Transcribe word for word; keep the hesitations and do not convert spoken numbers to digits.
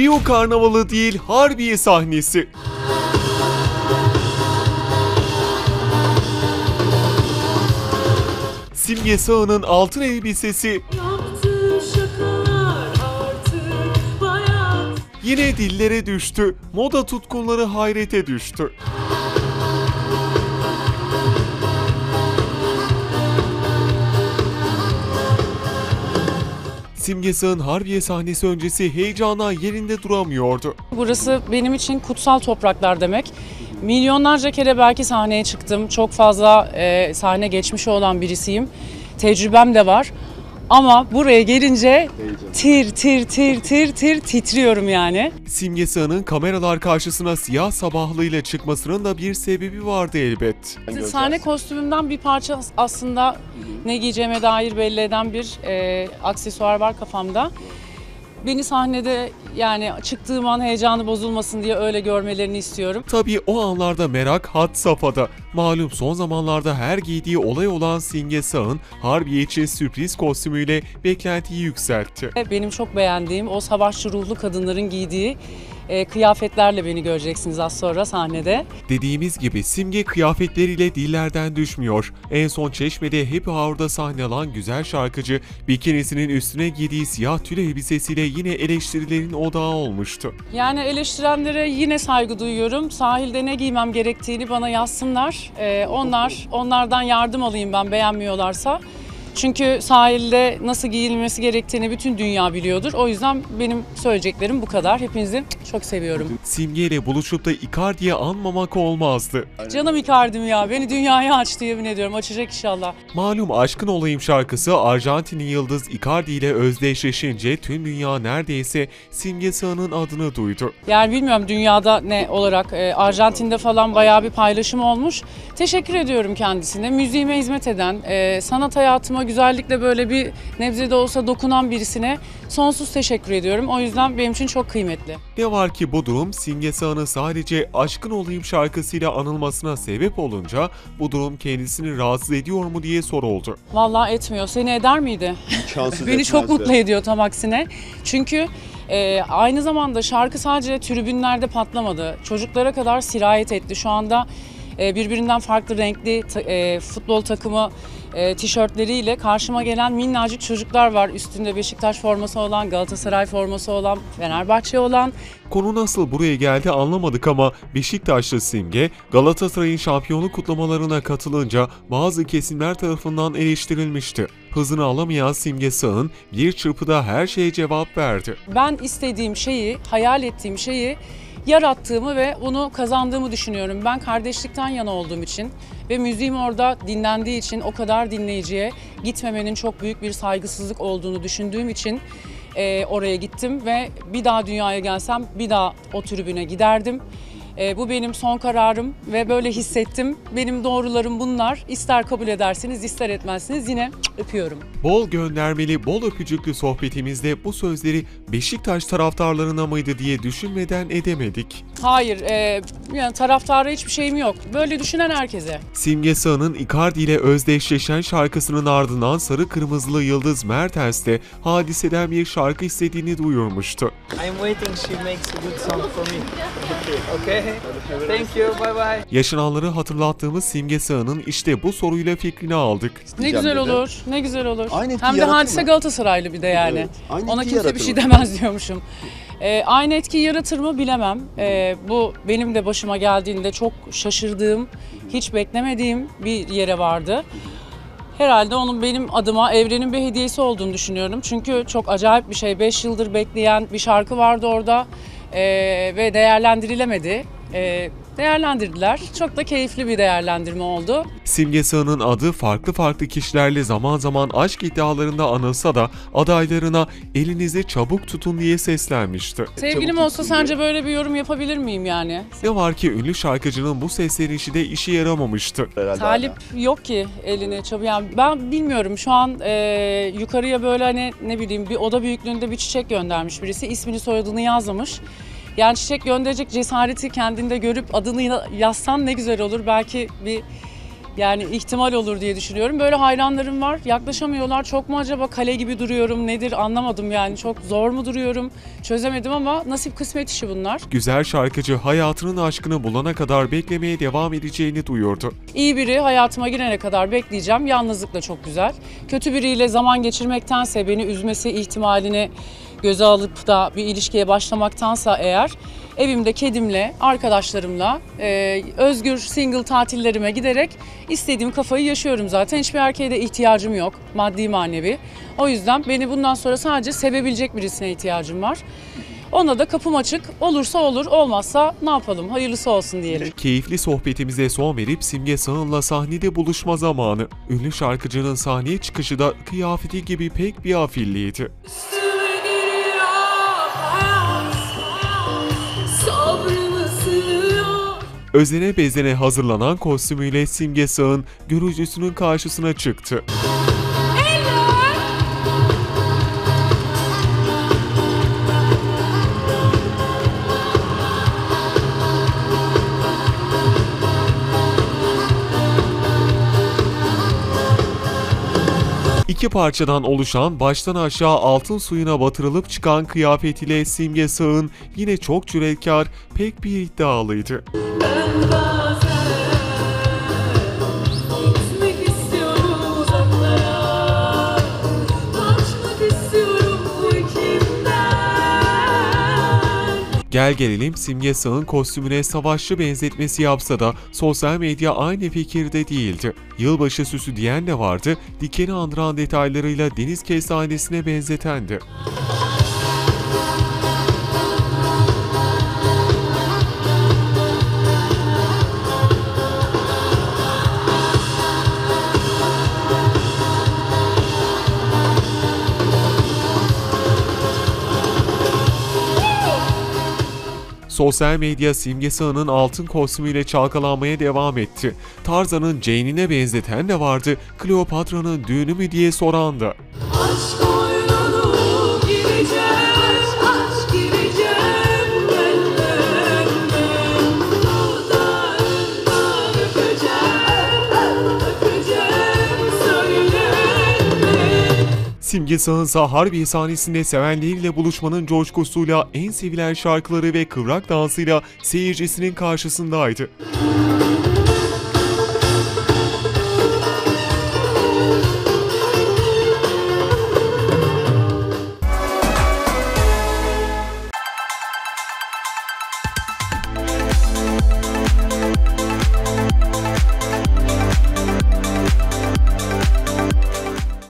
Rio Karnavalı değil, Harbiye sahnesi. Simge Sağın'ın altın elbisesi. Yine dillere düştü, moda tutkunları hayrete düştü. Simge Sağın Harbiye sahnesi öncesi heyecana yerinde duramıyordu. Burası benim için kutsal topraklar demek. Milyonlarca kere belki sahneye çıktım. Çok fazla e, sahne geçmişi olan birisiyim. Tecrübem de var. Ama buraya gelince tir tir tir tir tir titriyorum yani. Simge Sağın'ın kameralar karşısına siyah sabahlıyla çıkmasının da bir sebebi vardı elbet. Sahne kostümümden bir parça aslında ne giyeceğime dair belli eden bir e, aksesuar var kafamda. Beni sahnede yani çıktığım an heyecanı bozulmasın diye öyle görmelerini istiyorum. Tabii o anlarda merak had safhada. Malum son zamanlarda her giydiği olay olan Simge Sağın, Harbiye için sürpriz kostümüyle beklentiyi yükseltti. Benim çok beğendiğim o savaşçı ruhlu kadınların giydiği e, kıyafetlerle beni göreceksiniz az sonra sahnede. Dediğimiz gibi Simge kıyafetleriyle dillerden düşmüyor. En son Çeşme'de Happy Hour'da sahne alan güzel şarkıcı, bikinisinin üstüne giydiği siyah tül elbisesiyle yine eleştirilerin odağı olmuştu. Yani eleştirenlere yine saygı duyuyorum. Sahilde ne giymem gerektiğini bana yazsınlar. Ee, onlar, onlardan yardım alayım ben beğenmiyorlarsa. Çünkü sahilde nasıl giyilmesi gerektiğini bütün dünya biliyordur. O yüzden benim söyleyeceklerim bu kadar. Hepinizi çok seviyorum. Simge ile buluşup da Icardi'ye anmamak olmazdı. Canım Icardi'm ya, beni dünyaya açtı yemin ediyorum. Açacak inşallah. Malum Aşkın Olayım şarkısı Arjantin'in yıldız Icardi ile özdeşleşince tüm dünya neredeyse Simge Sağın'ın adını duydu. Yani bilmiyorum dünyada ne olarak Arjantin'de falan bayağı bir paylaşım olmuş. Teşekkür ediyorum kendisine. Müziğime hizmet eden, sanat hayatıma güzellikle böyle bir nebze de olsa dokunan birisine sonsuz teşekkür ediyorum. O yüzden benim için çok kıymetli. Ne var ki bu durum Simge Sağın'ın sadece Aşkın Olayım şarkısıyla anılmasına sebep olunca bu durum kendisini rahatsız ediyor mu diye soruldu. Vallahi etmiyor. Seni eder miydi? Beni çok mutlu ediyor tam aksine. Çünkü e, aynı zamanda şarkı sadece tribünlerde patlamadı. Çocuklara kadar sirayet etti. Şu anda birbirinden farklı renkli e, futbol takımı e, tişörtleriyle karşıma gelen minnacık çocuklar var. Üstünde Beşiktaş forması olan, Galatasaray forması olan, Fenerbahçe olan. Konu nasıl buraya geldi anlamadık ama Beşiktaşlı Simge Galatasaray'ın şampiyonluk kutlamalarına katılınca bazı kesimler tarafından eleştirilmişti. Hızını alamayan Simge Sağın bir çırpıda her şeye cevap verdi. Ben istediğim şeyi, hayal ettiğim şeyi yarattığımı ve onu kazandığımı düşünüyorum. Ben kardeşlikten yana olduğum için ve müziğim orada dinlendiği için o kadar dinleyiciye gitmemenin çok büyük bir saygısızlık olduğunu düşündüğüm için e, oraya gittim ve bir daha dünyaya gelsem bir daha o tribüne giderdim. E, bu benim son kararım ve böyle hissettim. Benim doğrularım bunlar. İster kabul edersiniz, ister etmezsiniz. Yine öpüyorum. Bol göndermeli, bol öpücüklü sohbetimizde bu sözleri Beşiktaş taraftarlarına mıydı diye düşünmeden edemedik. Hayır, e, yani taraftara hiçbir şeyim yok. Böyle düşünen herkese. Simge Sağın'ın Icardi ile özdeşleşen şarkısının ardından sarı kırmızılı yıldız Mertens de Hadise'den bir şarkı istediğini duyurmuştu. I'm waiting, she makes a good song for me. Okay. Thank you, bye bye. Yaşananları hatırlattığımız Simge Sağın'ın işte bu soruyla fikrini aldık. Ne güzel olur, ne güzel olur. Aynı Hem de Hadise mı? Galatasaraylı bir de yani. Evet, ona kimse bir şey demez diyormuşum. E, aynı etki yaratır mı bilemem. E, bu benim de başıma geldiğinde çok şaşırdığım, hiç beklemediğim bir yere vardı. Herhalde onun benim adıma evrenin bir hediyesi olduğunu düşünüyorum. Çünkü çok acayip bir şey. Beş yıldır bekleyen bir şarkı vardı orada e, ve değerlendirilemedi. E, değerlendirdiler. Çok da keyifli bir değerlendirme oldu. Simge Sağın'ın adı farklı farklı kişilerle zaman zaman aşk iddialarında anılsa da adaylarına elinizi çabuk tutun diye seslenmişti. Sevgilim çabuk olsa sence diye böyle bir yorum yapabilir miyim yani? Ne var ki ünlü şarkıcının bu seslenişi de işe yaramamıştı. Herhalde talip hala yok ki eline çabuk. Yani ben bilmiyorum şu an e, yukarıya böyle hani ne bileyim bir oda büyüklüğünde bir çiçek göndermiş birisi. İsmini soyadını yazmamış. Yani çiçek gönderecek cesareti kendinde görüp adını yazsan ne güzel olur. Belki bir Yani ihtimal olur diye düşünüyorum. Böyle hayranlarım var. Yaklaşamıyorlar. Çok mu acaba kale gibi duruyorum nedir anlamadım yani. Çok zor mu duruyorum çözemedim ama nasip kısmet işi bunlar. Güzel şarkıcı hayatının aşkını bulana kadar beklemeye devam edeceğini duyurdu. İyi biri hayatıma girene kadar bekleyeceğim. Yalnızlıkla çok güzel. Kötü biriyle zaman geçirmektense beni üzmesi ihtimalini göze alıp da bir ilişkiye başlamaktansa eğer evimde kedimle, arkadaşlarımla, e, özgür single tatillerime giderek istediğim kafayı yaşıyorum zaten. Hiçbir erkeğe de ihtiyacım yok, maddi manevi. O yüzden beni bundan sonra sadece sevebilecek birisine ihtiyacım var. Ona da kapım açık. Olursa olur, olmazsa ne yapalım? Hayırlısı olsun diyelim. Keyifli sohbetimize son verip Simge Sağın'la sahnede buluşma zamanı. Ünlü şarkıcının sahneye çıkışı da kıyafeti gibi pek bir afilliydi. Özene bezene hazırlanan kostümüyle Simge Sağın görücüsünün karşısına çıktı. İki parçadan oluşan baştan aşağı altın suyuna batırılıp çıkan kıyafetiyle Simge Sağın yine çok cüretkar, pek bir iddialıydı. Gel gelelim Simge Sağın kostümüne savaşçı benzetmesi yapsa da sosyal medya aynı fikirde değildi. Yılbaşı süsü diyen de vardı, dikeni andıran detaylarıyla deniz kestanesine benzeten de. Sosyal medya Simge Sağın'ın altın kostümüyle çalkalanmaya devam etti. Tarzan'ın Jane'ine benzeten de vardı, Kleopatra'nın düğünü mü diye soran da. Aşk oyunu gireceğim, aşk gireceğim, benden dudağından öpeceğim, öpeceğim, söylenme. Simge Sağın'sa Harbiye sahnesinde sevenleriyle buluşmanın coşkusuyla en sevilen şarkıları ve kıvrak dansıyla seyircisinin karşısındaydı.